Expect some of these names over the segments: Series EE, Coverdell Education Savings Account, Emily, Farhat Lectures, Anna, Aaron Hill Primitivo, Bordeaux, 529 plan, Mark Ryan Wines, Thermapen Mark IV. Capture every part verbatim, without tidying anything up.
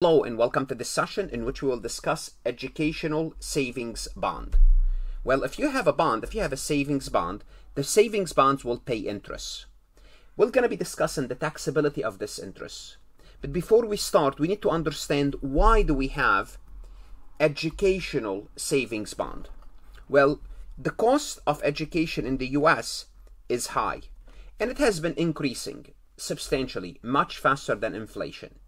Hello and welcome to this session in which we will discuss educational savings bond. Well, if you have a bond, if you have a savings bond, the savings bonds will pay interest. We're going to be discussing the taxability of this interest. But before we start, we need to understand why do we have educational savings bond? Well, the cost of education in the U S is high, and it has been increasing substantially, much faster than inflation.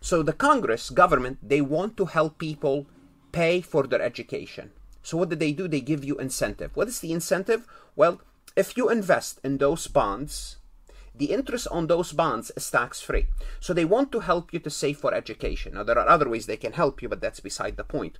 So the Congress, government, they want to help people pay for their education. So what do they do? They give you incentive. What is the incentive? Well, if you invest in those bonds, the interest on those bonds is tax-free. So they want to help you to save for education. Now, there are other ways they can help you, but that's beside the point.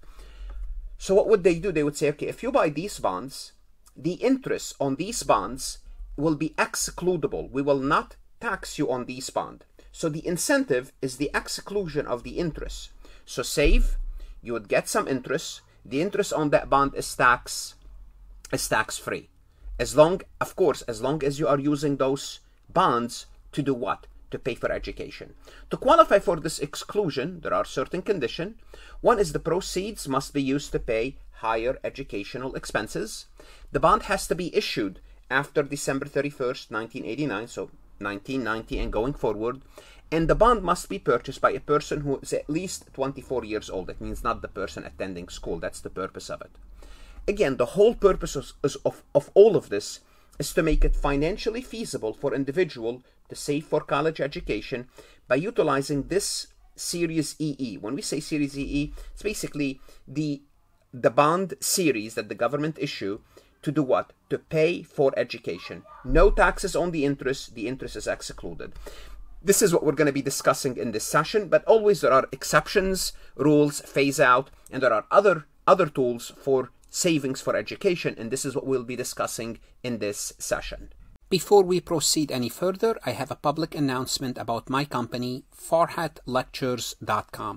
So what would they do? They would say, okay, if you buy these bonds, the interest on these bonds will be excludable. We will not tax you on these bonds. So the incentive is the exclusion of the interest. So save, you would get some interest. The interest on that bond is tax, is tax-free. As long, of course, as long as you are using those bonds to do what? To pay for education. To qualify for this exclusion, there are certain conditions. One is the proceeds must be used to pay higher educational expenses. The bond has to be issued after December thirty-first, nineteen eighty-nine. So nineteen ninety and going forward, and the bond must be purchased by a person who is at least twenty-four years old. That means not the person attending school. That's the purpose of it. Again, the whole purpose of, of, of all of this is to make it financially feasible for individual to save for college education by utilizing this Series E E. When we say Series E E, it's basically the, the bond series that the government issue to do what? To pay for education. No taxes on the interest. The interest is excluded. This is what we're going to be discussing in this session, but always there are exceptions, rules, phase out, and there are other, other tools for savings for education, and this is what we'll be discussing in this session. Before we proceed any further, I have a public announcement about my company, Farhat Lectures dot com.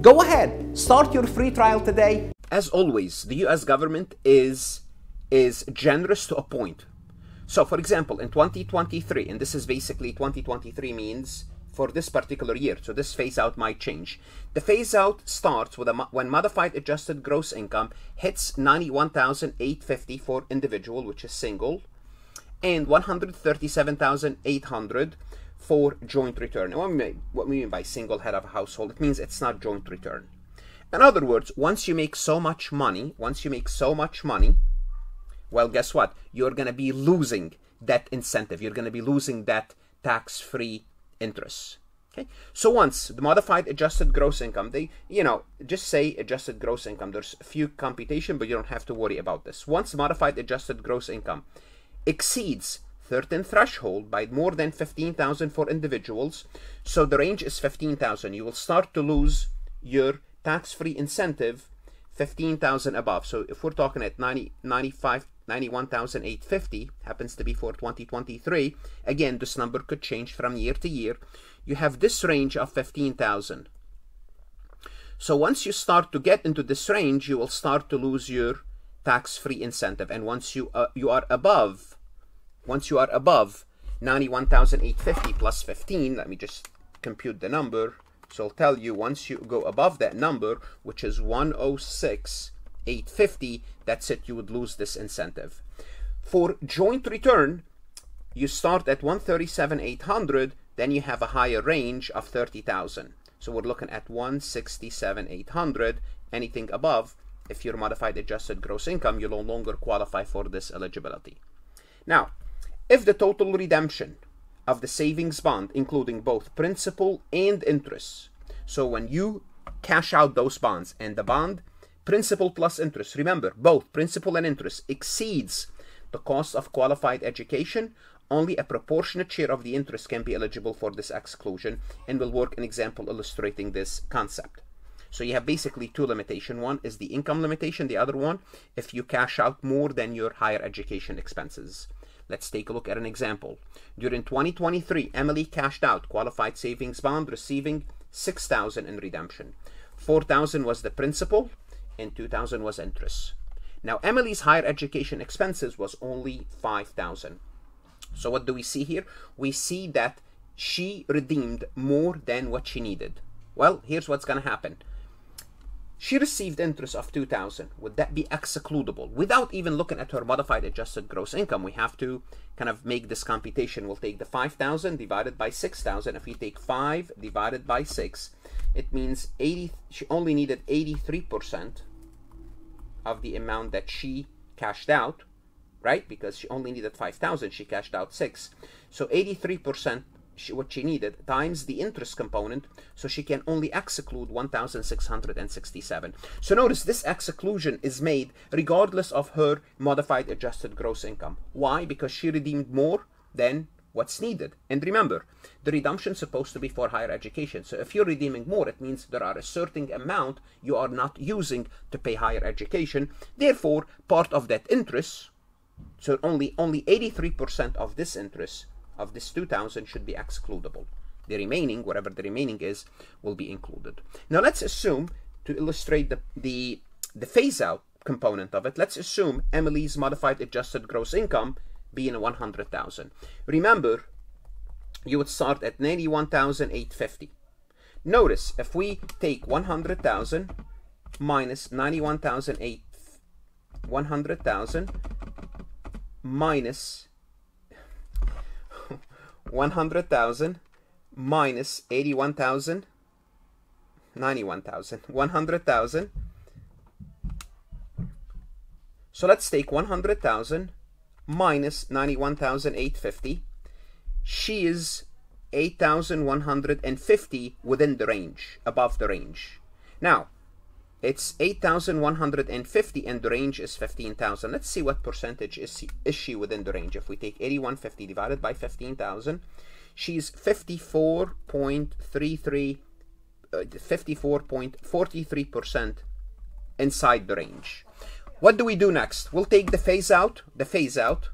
Go ahead, start your free trial today. As always, the U S government is, is generous to a point. So for example, in twenty twenty-three, and this is basically twenty twenty-three means for this particular year, so this phase out might change. The phase out starts with a, when modified adjusted gross income hits ninety-one thousand eight hundred fifty for individual, which is single, and one hundred thirty-seven thousand eight hundred for joint return. And what we mean by single head of a household, it means it's not joint return. In other words, once you make so much money, once you make so much money, well, guess what? You're going to be losing that incentive. You're going to be losing that tax-free interest. Okay. So once the modified adjusted gross income, they, you know, just say adjusted gross income. There's a few computation, but you don't have to worry about this. Once modified adjusted gross income exceeds certain threshold by more than fifteen thousand for individuals. So the range is fifteen thousand. You will start to lose your tax-free incentive fifteen thousand above. So if we're talking at ninety, ninety-five, ninety-one thousand eight hundred fifty, happens to be for twenty twenty-three. Again, this number could change from year to year. You have this range of fifteen thousand. So once you start to get into this range, you will start to lose your tax-free incentive. And once you uh, you are above Once you are above ninety-one thousand eight hundred fifty plus fifteen, let me just compute the number. So I'll tell you, once you go above that number, which is one hundred six thousand eight hundred fifty, that's it, you would lose this incentive. For joint return, you start at one hundred thirty-seven thousand eight hundred, then you have a higher range of thirty thousand. So we're looking at one hundred sixty-seven thousand eight hundred, anything above. If your modified adjusted gross income, you no longer qualify for this eligibility. Now, if the total redemption of the savings bond, including both principal and interest, so when you cash out those bonds and the bond, principal plus interest, remember, both principal and interest exceeds the cost of qualified education, only a proportionate share of the interest can be eligible for this exclusion, and we'll work an example illustrating this concept. So you have basically two limitations. One is the income limitation. The other one, if you cash out more than your higher education expenses. Let's take a look at an example. During twenty twenty-three, Emily cashed out qualified savings bond, receiving six thousand dollars in redemption. four thousand dollars was the principal and two thousand dollars was interest. Now, Emily's higher education expenses was only five thousand dollars. So what do we see here? We see that she redeemed more than what she needed. Well, here's what's going to happen. She received interest of two thousand dollars. Would that be excludable? Without even looking at her modified adjusted gross income, we have to kind of make this computation. We'll take the five thousand dollars divided by six thousand dollars. If we take five divided by six, it means eighty. She only needed eighty-three percent of the amount that she cashed out, right? Because she only needed five thousand dollars. She cashed out six. So eighty-three percent. She, what she needed times the interest component, so she can only exclude one thousand six hundred sixty-seven. So notice this exclusion is made regardless of her modified adjusted gross income. Why? Because she redeemed more than what's needed. And remember, the redemption is supposed to be for higher education. So if you're redeeming more, it means there are a certain amount you are not using to pay higher education. Therefore, part of that interest, so only only eighty-three percent of this interest of this two thousand should be excludable. The remaining, whatever the remaining is, will be included. Now let's assume, to illustrate the, the, the phase out component of it, let's assume Emily's modified adjusted gross income being one hundred thousand. Remember, you would start at ninety-one thousand eight hundred fifty. Notice, if we take one hundred thousand minus ninety-one thousand eight hundred fifty, one hundred thousand minus one hundred thousand minus eighty-one thousand, ninety-one thousand, one hundred thousand. So let's take one hundred thousand minus ninety-one thousand eight hundred fifty. She is eight thousand one hundred fifty within the range, above the range. Now, it's eight thousand one hundred fifty and the range is fifteen thousand. Let's see what percentage is she, is she within the range. If we take eighty-one fifty divided by fifteen thousand, she's fifty-four point three three, uh, fifty-four point four three percent inside the range. What do we do next? We'll take the phase out, the phase out.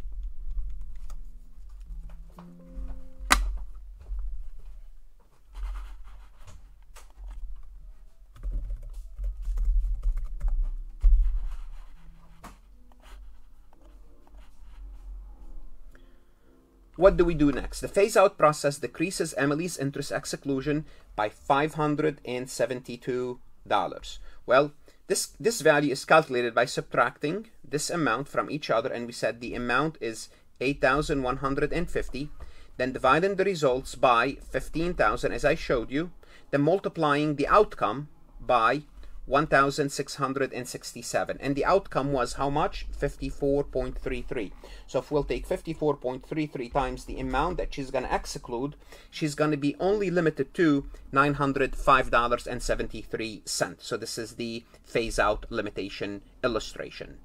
What do we do next? The phase-out process decreases Emily's interest exclusion by five hundred seventy-two dollars. Well, this, this value is calculated by subtracting this amount from each other, and we said the amount is eight thousand one hundred fifty, then dividing the results by fifteen thousand, as I showed you, then multiplying the outcome by one thousand six hundred sixty-seven, and the outcome was how much? fifty-four point three three. So if we'll take fifty-four point three three times the amount that she's going to exclude, she's going to be only limited to nine hundred five dollars and seventy-three cents. So this is the phase out limitation illustration.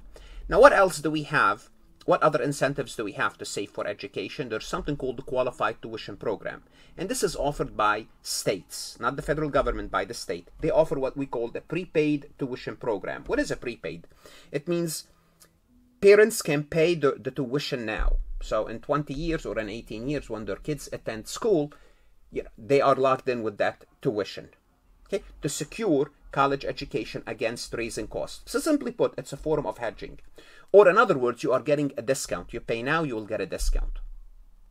Now what else do we have? What other incentives do we have to save for education? There's something called the Qualified Tuition Program. And this is offered by states, not the federal government, by the state. They offer what we call the prepaid tuition program. What is a prepaid? It means parents can pay the, the tuition now. So in twenty years or in eighteen years, when their kids attend school, you know, they are locked in with that tuition, okay, to secure college education against raising costs. So simply put, it's a form of hedging. Or in other words, you are getting a discount. You pay now, you will get a discount.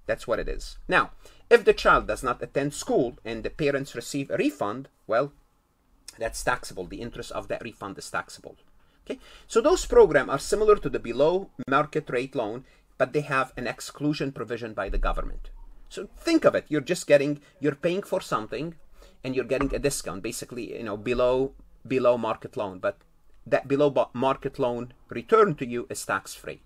That's what it is. Now, if the child does not attend school and the parents receive a refund, well, that's taxable. The interest of that refund is taxable. Okay? So those programs are similar to the below market rate loan, but they have an exclusion provision by the government. So think of it. You're just getting, you're paying for something and you're getting a discount, basically, you know, below, below market loan, but that below market loan returned to you is tax-free.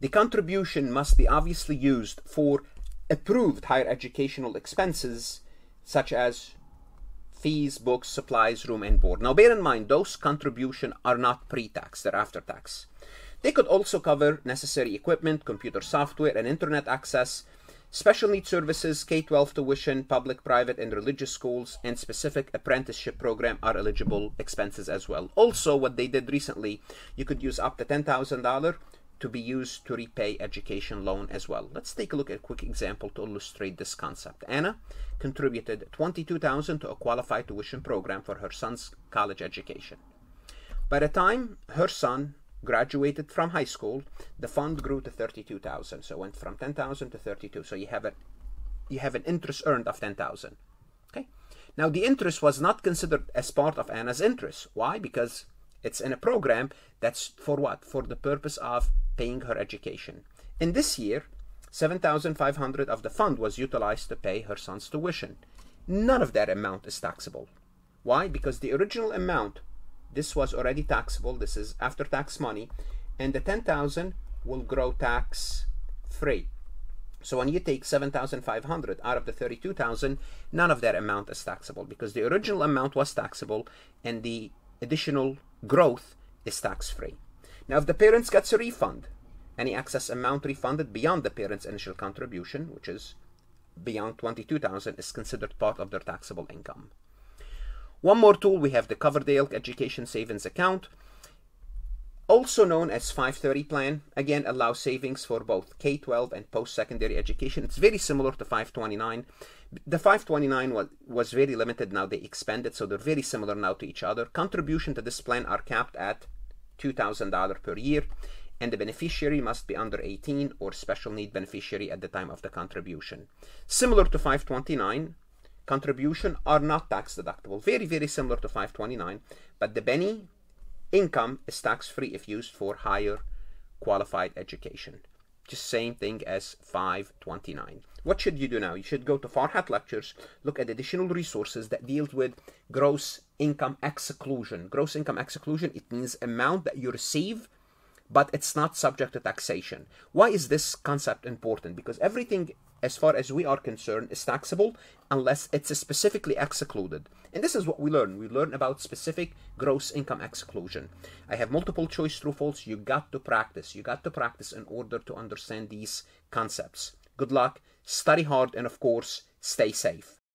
The contribution must be obviously used for approved higher educational expenses, such as fees, books, supplies, room, and board. Now, bear in mind, those contributions are not pre-tax, they're after-tax. They could also cover necessary equipment, computer software, and internet access, special needs services, K twelve tuition, public, private, and religious schools, and specific apprenticeship program are eligible expenses as well. Also, what they did recently, you could use up to ten thousand dollars to be used to repay education loan as well. Let's take a look at a quick example to illustrate this concept. Anna contributed twenty-two thousand dollars to a qualified tuition program for her son's college education. By the time her son graduated from high school, the fund grew to thirty-two thousand dollars. So it went from ten thousand dollars to thirty-two thousand dollars. So you have a, you have an interest earned of ten thousand dollars. Okay. Now the interest was not considered as part of Anna's interest. Why? Because it's in a program that's for what? For the purpose of paying her education. In this year, seven thousand five hundred dollars of the fund was utilized to pay her son's tuition. None of that amount is taxable. Why? Because the original amount, this was already taxable. This is after-tax money, and the ten thousand dollars will grow tax-free. So when you take seven thousand five hundred dollars out of the thirty-two thousand dollars, none of that amount is taxable because the original amount was taxable and the additional growth is tax-free. Now, if the parents gets a refund, any excess amount refunded beyond the parents' initial contribution, which is beyond twenty-two thousand dollars, is considered part of their taxable income. One more tool, we have the Coverdell Education Savings Account, also known as five twenty-nine plan. Again, allows savings for both K twelve and post-secondary education. It's very similar to five twenty-nine. The five twenty-nine was, was very limited. Now they expanded, so they're very similar now to each other. Contribution to this plan are capped at two thousand dollars per year, and the beneficiary must be under eighteen or special need beneficiary at the time of the contribution. Similar to five twenty-nine, contribution are not tax deductible. Very, very similar to five twenty-nine, but the Benny income is tax-free if used for higher qualified education. Just same thing as five twenty-nine. What should you do now? You should go to Farhat Lectures, look at additional resources that deals with gross income exclusion. Gross income exclusion, it means amount that you receive, but it's not subject to taxation. Why is this concept important? Because everything, as far as we are concerned, is taxable unless it's specifically excluded. And this is what we learn. We learn about specific gross income exclusion. I have multiple choice true false. You got to practice. You got to practice in order to understand these concepts. Good luck, study hard, and of course, stay safe.